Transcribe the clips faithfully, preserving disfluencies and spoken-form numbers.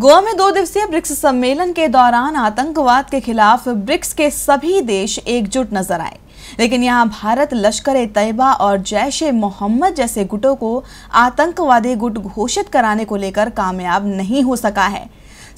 गोवा में दो दिवसीय ब्रिक्स सम्मेलन के दौरान आतंकवाद के खिलाफ ब्रिक्स के सभी देश एकजुट नजर आए, लेकिन यहां भारत लश्कर-ए-तैयबा और जैश-ए-मोहम्मद जैसे गुटों को आतंकवादी गुट घोषित कराने को लेकर कामयाब नहीं हो सका है।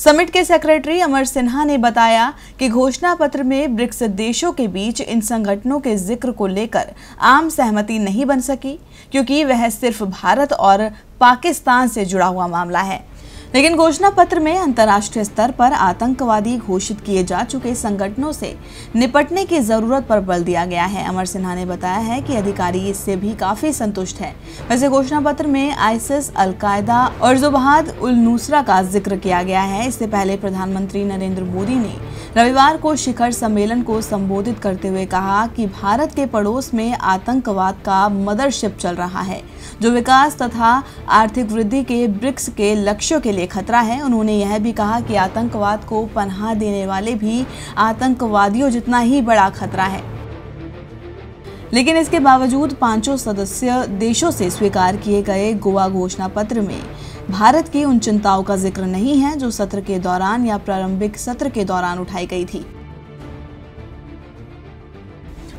समिट के सेक्रेटरी अमर सिन्हा ने बताया कि घोषणा पत्र में ब्रिक्स देशों के बीच इन संगठनों के जिक्र को लेकर आम सहमति नहीं बन सकी, क्योंकि वह सिर्फ भारत और पाकिस्तान से जुड़ा हुआ मामला है। लेकिन घोषणा पत्र में अंतर्राष्ट्रीय स्तर पर आतंकवादी घोषित किए जा चुके संगठनों से निपटने की जरूरत पर बल दिया गया है। अमर सिन्हा ने बताया है कि अधिकारी इससे भी काफी संतुष्ट हैं। वैसे घोषणा पत्र में आईसिस, अल-कायदा और जबहत उल-नुसरा का जिक्र किया गया है। इससे पहले प्रधानमंत्री नरेंद्र मोदी ने रविवार को शिखर सम्मेलन को संबोधित करते हुए कहा कि भारत के पड़ोस में आतंकवाद का मदरशिप चल रहा है, जो विकास तथा आर्थिक वृद्धि के ब्रिक्स के लक्ष्यों के लिए खतरा है। उन्होंने यह भी कहा कि आतंकवाद को पनाह देने वाले भी आतंकवादियों जितना ही बड़ा खतरा है, लेकिन इसके बावजूद पांचों सदस्य देशों से स्वीकार किए गए गोवा घोषणा पत्र में भारत की उन चिंताओं का जिक्र नहीं है जो सत्र के दौरान या प्रारंभिक सत्र के दौरान उठाई गई थी।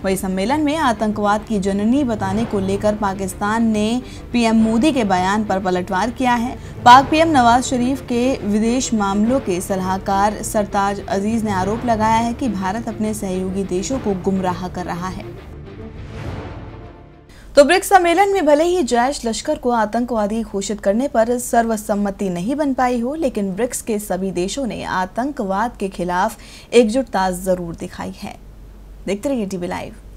वही सम्मेलन में आतंकवाद की जननी बताने को लेकर पाकिस्तान ने पीएम मोदी के बयान पर पलटवार किया है। पाक पीएम नवाज शरीफ के विदेश मामलों के सलाहकार सरताज अजीज ने आरोप लगाया है कि भारत अपने सहयोगी देशों को गुमराह कर रहा है। तो ब्रिक्स सम्मेलन में भले ही जैश लश्कर को आतंकवादी घोषित करने पर सर्वसम्मति नहीं बन पाई हो, लेकिन ब्रिक्स के सभी देशों ने आतंकवाद के खिलाफ एकजुटता जरूर दिखाई है। देखते रहिए डीबी लाइव।